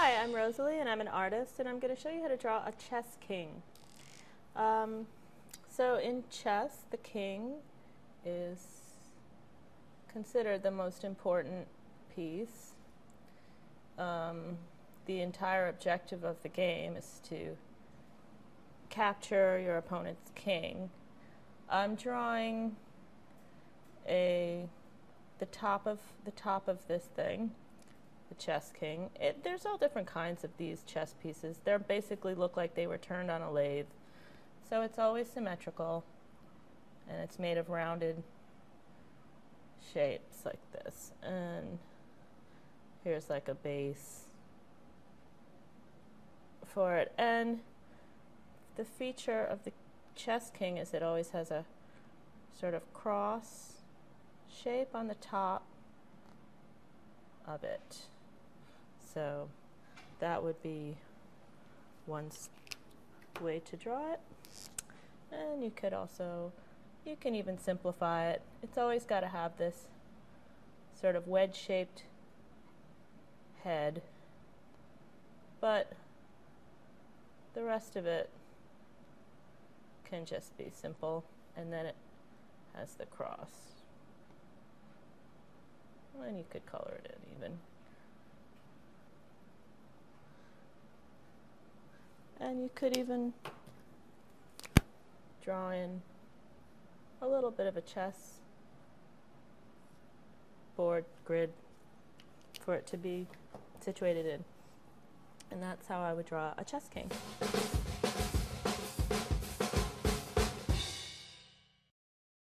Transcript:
Hi, I'm Rosalie and I'm an artist, and I'm going to show you how to draw a chess king. So in chess, the king is considered the most important piece. The entire objective of the game is to capture your opponent's king. I'm drawing the top of this thing, the chess king. There's all different kinds of these chess pieces. They basically look like they were turned on a lathe. So it's always symmetrical, and it's made of rounded shapes like this. And here's like a base for it. And the feature of the chess king is it always has a sort of cross shape on the top of it. So that would be one way to draw it. And you could also, you can even simplify it. It's always got to have this sort of wedge-shaped head, but the rest of it can just be simple, and then it has the cross. And you could color it in even. And you could even draw in a little bit of a chess board grid for it to be situated in. And that's how I would draw a chess king.